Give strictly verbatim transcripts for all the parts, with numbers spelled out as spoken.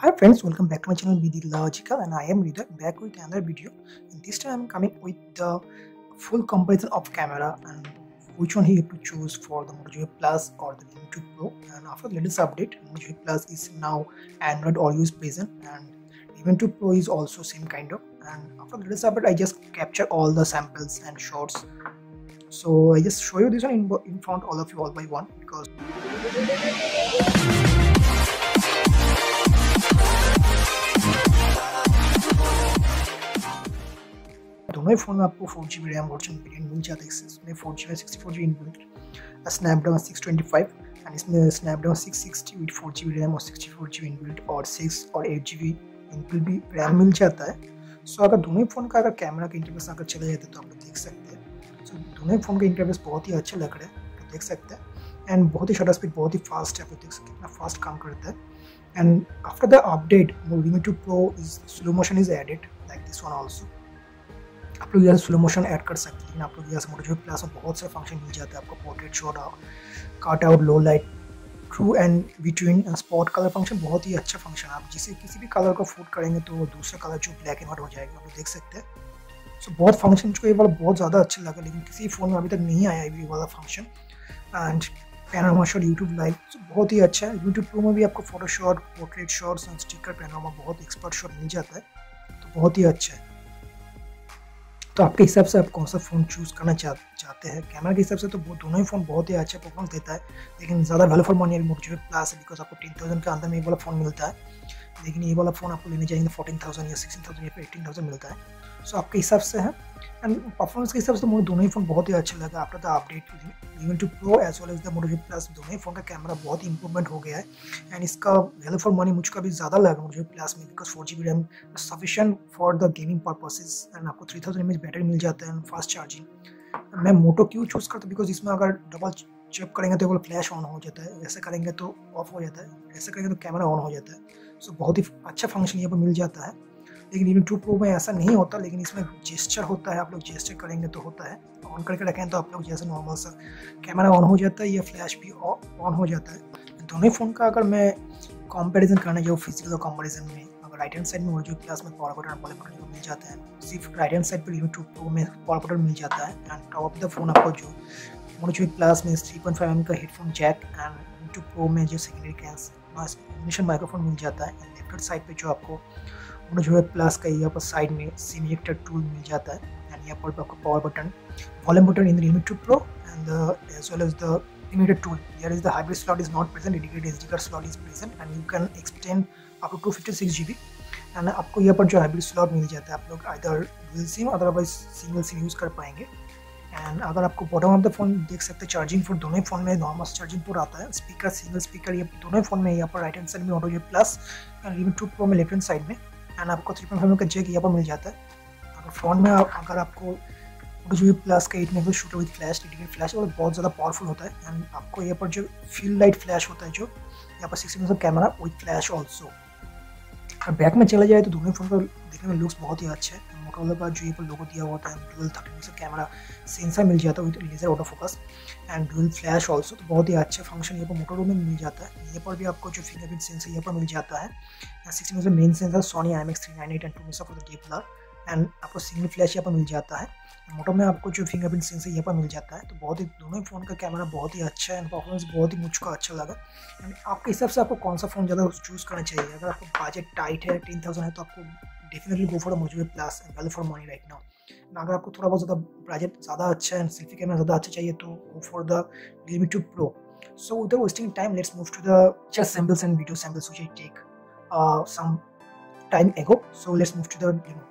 Hi friends, welcome back to my channel Vidilogika, and I am Vidilogika back with another video, and this time I am coming with the full comparison of camera and which one you have to choose for the Moto G five plus or the Realme two Pro. And after the latest update, Moto G five plus is now Android all use present, and Realme two Pro is also same kind of. And after the latest update, I just capture all the samples and shots. So I just show you this one in, in front all of you all by one because. दोनों ही phone में आपको four G B RAM version variant मिल जाता है। इसमें four G sixty four G inbuilt Snapdragon six twenty five, and इसमें Snapdragon six sixty with four G B RAM और सिक्सटी फोर जी इनबिल्ट और सिक्स और एट जी बी इनबिल्ट भी RAM मिल जाता है। सो अगर दोनों ही फ़ोन का अगर कैमरा का इंटरफेस अगर चले जाते तो आप देख सकते हैं। सो दोनों ही फ़ोन का इंटरफेस बहुत ही अच्छा लग रहा है, तो देख सकते हैं। एंड बहुत ही शटर स्पीड बहुत ही फास्ट है, आप देख सकते हैं कितना फास्ट काम करता है। And after the update Realme two pro is slow motion is added like this one also. आप लोग यहाँ स्लो मोशन ऐड कर सकते हैं, लेकिन आप लोग यहाँ से मोटो प्लस में बहुत सारे फंक्शन मिल जाते हैं आपको। Portrait shot, cut out, low light, true and between, spot colour function बहुत ही अच्छा फंक्शन है। आप जिसे किसी भी कलर को फूट करेंगे तो दूसरा कलर जो ब्लैक एंड वाइट हो जाएगा, आप लोग देख सकते हैं। सो बहुत फंक्शन जो ये वाला बहुत ज़्यादा अच्छा लगा, लेकिन किसी फ़ोन में अभी तक नहीं आया ये वाला function. And panorama shot, YouTube live बहुत ही अच्छा है। यूट्यूब प्रो में भी आपको photo shot, portrait shots and sticker panorama बहुत एक्सपर्ट शॉट मिल जाता है, तो बहुत ही अच्छा है। तो आपके हिसाब से आप कौन सा फ़ोन चूज़ करना चाह चाहते हैं। कैमरा के हिसाब से तो दोनों ही फ़ोन बहुत ही अच्छा परफॉर्मेंस देता है, लेकिन ज़्यादा value for money Moto G plus है बिकॉज आपको टेन थाउजेंड के अंदर में ये वाला फ़ोन मिलता है, लेकिन ये वाला फ़ोन आपको लेने जाएंगे फोर्टीन थाउजेंड या सिक्सटीन थाउजेंड या फिर एटीन थाउजेंड मिलता है। सो आपके हिसाब से है, एंड परफॉर्मेंस के हिसाब से मुझे दोनों ही फ़ोन बहुत ही अच्छा लगा। After the update Realme two pro as well as the Moto G plus दोनों ही फ़ोन का कैमरा बहुत ही इंप्रूवमेंट हो गया है, एंड इसका वैल्यू फॉर मनी मुझको भी ज़्यादा लगा मोटो जी प्लस में because four G B RAM sufficient for the gaming purposes, and आपको three thousand M H battery मिल जाता है एंड फास्ट चार्जिंग। मैं मोटो क्यों चूज़ करता हूँ बिकॉज इसमें अगर डबल चेप करेंगे तो वो फ्लैश ऑन हो जाता है, ऐसे करेंगे तो ऑफ हो जाता है, ऐसे करेंगे तो कैमरा ऑन हो जाता है। सो बहुत ही अच्छा फंक्शन यहाँ पर मिल जाता है, लेकिन Realme टू प्रो में ऐसा नहीं होता। लेकिन इसमें जेस्चर होता है, आप लोग जेस्चर करेंगे तो होता है, ऑन करके रखें तो आप लोग जैसे नॉर्मल सा कैमरा ऑन हो जाता है या फ्लैश भी ऑन हो जाता है। दोनों फ़ोन का अगर मैं कंपैरिजन करना चाहूँ फिजिकल कंपैरिजन में, अगर राइट हैंड साइड में मोटो जी प्लस में पावर बटन पावर बटन को मिल जाता है, सिर्फ राइट हैंड साइड पर Realme टू प्रो में पावर बटन मिल जाता है। And top of the phone आपको जो मोटो जी प्लस में थ्री पॉइंट फाइव एम का headphone jack and Realme two pro में जो सेकेंडरी कैंस नॉइस माइक्रोफोन मिल जाता है। एंड लेफ्ट साइड पर जो आपको मोटो जी प्लस का यहाँ पर साइड में सिम इजेक्टर टूल मिल जाता है, एंड यहाँ पर आपको power button volume button in Realme two Pro and as well as the limited tool. Here is the hybrid slot is not present, dedicated SD card slot is present and you can extend up to two fifty six G B. And आपको यहाँ पर जो hybrid slot मिल जाता है, आप लोग either dual SIM otherwise single SIM use कर पाएंगे। एंड अगर आपको बॉटम ऑफ द फोन देख सकते हैं चार्जिंग पोर्ट, दोनों फोन में नॉर्मल चार्जिंग पोर्ट आता है। स्पीकर सिंगल स्पीकर ये दोनों फोन में, यहाँ पर राइट हैंड साइड में Moto G Plus and Realme two pro में लेफ्ट हैंड साइड में। एंड आपको थ्री पॉइंट फाइव का जैक यहाँ पर मिल जाता है। अगर फ्रंट में अगर आपको मोटो जी प्लस का eight mega shooter with flash dedicated flash और बहुत ज़्यादा पावरफुल होता है। एंड आपको यहाँ पर जो फील्ड लाइट फ्लैश होता है, जो यहाँ पर six mega camera with flash also. और बैक में चला जाए तो दोनों फोन का देखने में लुक्स बहुत ही अच्छा है। मोटोरोला का जो ये पर लोगो दिया हुआ है, dual thirty mega camera sensor मिल जाता है with laser auto focus and dual flash also, तो बहुत ही अच्छा फंक्शन यहाँ पर मोटोरोला में मिल जाता है। यहाँ पर भी आपको जो फिंगरप्रिंट सेंसर यहाँ पर मिल जाता है, six mega main sensor Sony I M X three nine eight and two mega for the DSLR, and आपको सिंगल फ्लैश यहाँ पर मिल जाता है। मोटो में आपको जो फिंगरप्रिंट सेंसर यहाँ पर मिल जाता है, तो बहुत ही दोनों फ़ोन का कैमरा बहुत ही अच्छा है एंड परफॉर्मेंस बहुत ही मुझको अच्छा लगा। एंड आपके हिसाब से आपको कौन सा फ़ोन ज़्यादा चूज़ करना चाहिए। अगर आपको बजट टाइट है टेन थाउजेंड है तो आपको definitely go for Moto G Plus and value for money right now. And अगर आपको थोड़ा बहुत ज़्यादा बजट ज़्यादा अच्छा है एंड सेल्फी कैमरा ज़्यादा अच्छा चाहिए तो go for the Realme two Pro. So without wasting time let's move to the just samples and video samples which I take Uh, some time ago, so let's move to the demo.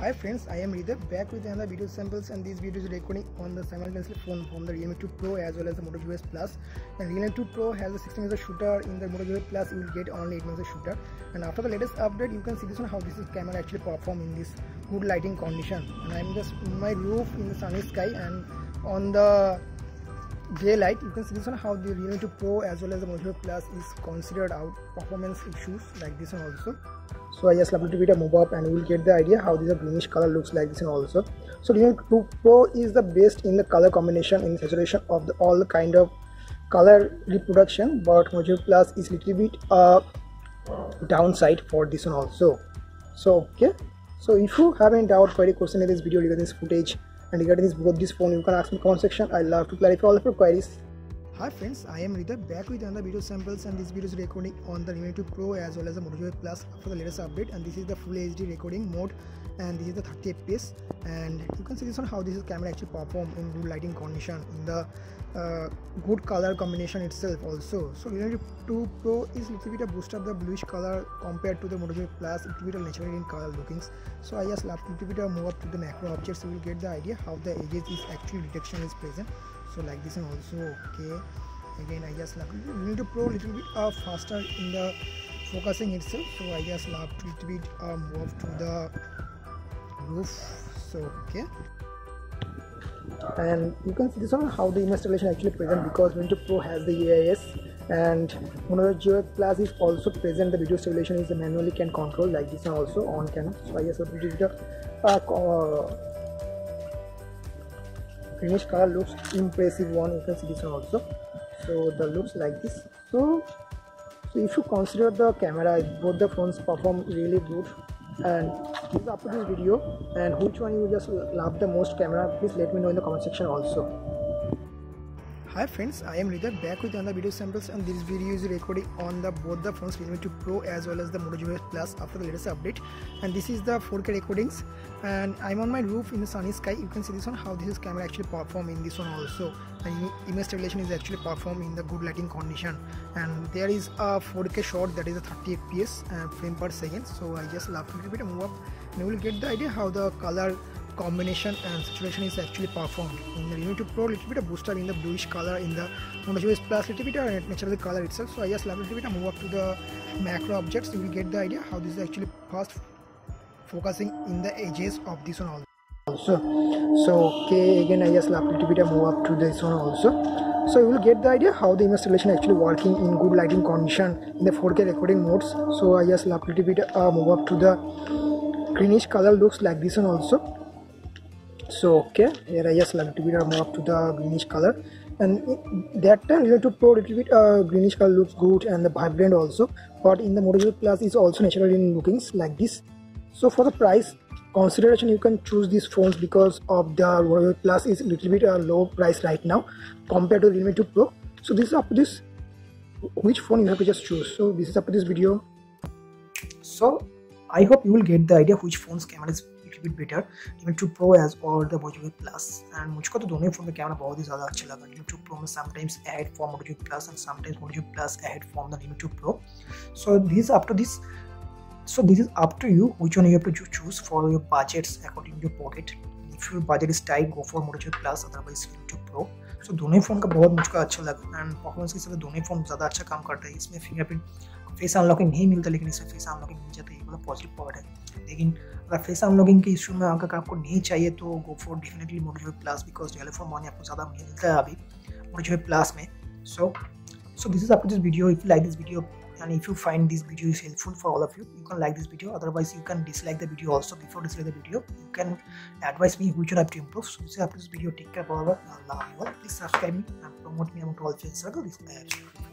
Hi friends, I am Rideb, back with another video samples, and this video is recording on the simultaneously phone from the Realme two Pro as well as the Moto G five s Plus. And Realme two Pro has a sixteen megapixel shooter. In the Moto G five s Plus, you will get only eight megapixel shooter. And after the latest update, you can see this one how this is camera actually perform in this good lighting condition. And I am just in my roof in the sunny sky, and on the daylight, you can see this one how the Realme two Pro as well as the Moto G five s Plus is considered out performance issues like this one also. So I just uploaded a video, move up, and you will get the idea how this greenish color looks like this and also. So Realme two Pro is the best in the color combination, in saturation of the, all the kind of color reproduction, but Moto G five s Plus is little bit uh, downside for this one also. So okay, so if you have any doubt, query, question in this video regarding this footage and regarding this both this phone, you can ask me in the comment section. I love to clarify all of your queries. Hi friends, I am Rideb, back with another video samples, and this video is recording on the Realme two Pro as well as the Moto G five s Plus for the latest update, and this is the full H D recording mode, and this is the thirty F P S, and you can see this on how this is camera actually perform in good lighting condition, in the uh, good color combination itself also. So Realme two Pro is little bit a boost of the bluish color compared to the Moto G five s Plus, little bit of natural in color lookings. So I just love little bit of move up to the macro objects, you will get the idea how the edges is actually detection is present. So like this and also, okay, again I just love Realme two Pro little bit uh, faster in the focusing itself. So I just love to little bit uh, move up to the roof. So okay, and you can see this on how the image stabilization actually present, because Realme two Pro has the A I S and Moto G five s Plus is also present. The video stabilization is manually can control like this and also on camera. So I just have to do the uh, greenish color looks impressive one, you can see this one also. So the looks like this. So, so if you consider the camera, both the phones perform really good. And please upload this video, and which one you just love the most camera, please let me know in the comment section also. Hi friends, I am Rideb, back with another video samples, and this video is recording on the both the phones Realme two Pro as well as the Moto G five s Plus after the latest update, and this is the four K recordings, and I'm on my roof in the sunny sky. You can see this one how this is camera actually perform in this one also, and image stabilization is actually perform in the good lighting condition, and there is a four K shot that is a thirty F P S uh, frame per second. So I just love to little bit move up, and you will get the idea how the color combination and saturation is actually performed in the Realme two Pro. Little bit of booster in the bluish color, in the Moto G five s Plus little bit of natural color itself. So I just love a little bit of move up to the macro objects, you will get the idea how this is actually fast focusing in the edges of this one also. So okay, again I just love a little bit of move up to this one also. So you will get the idea how the image stabilization actually working in good lighting condition in the four K recording modes. So I just love a little bit uh, move up to the greenish color looks like this one also. So okay, here I just love to bit more up to the greenish color, and that time Realme two Pro little bit uh, greenish color looks good and the vibrant also, but in the Moto G five s Plus is also natural in lookings like this. So for the price consideration, you can choose these phones because of the Moto G five s Plus is little bit a uh, low price right now compared to Realme two Pro. So this is up to this which phone you have to just choose. So this is up to this video. So I hope you will get the idea which phone's camera is bit better, Realme two Pro as or the Moto G five s Plus, and मुझको तो दोनों phone का camera बहुत ही ज़्यादा अच्छा लगा. Realme two Pro में sometimes ahead from Moto G five s Plus and sometimes Moto G five s Plus ahead from the Realme two Pro. So this is up to this. So this is up to you which one you have to choose for your budgets according to your pocket. If your budget is tight, go for Moto G five s Plus, otherwise Realme two Pro. So दोनों phone का बहुत मुझको अच्छा लगा, and performance के साथ दोनों phone ज़्यादा अच्छा काम करता है. इसमें फिंगरप्रिंट फेस अनलॉकिंग नहीं मिलता, लेकिन इसमें फेस अनलॉकिंग मिल जाता है, ये बड़ा पॉजिटिव पॉइंट है. लेकिन अगर फेस अनलॉकिंग के इशू में अगर आपको नहीं चाहिए तो go for definitely Moto G five s Plus, because real phone मॉनी आपको ज़्यादा मिलता है अभी Moto G five s Plus में. So so this is up to this video. If you like this video and if you find this video is helpful for all of you, you can like this video, otherwise you can dislike the video also. Before dislike the video, you can advise me which one I have to improve. So this is up to this video. Take care, bye bye, I love you all. Please subscribe me and promote me among all friends circle. This is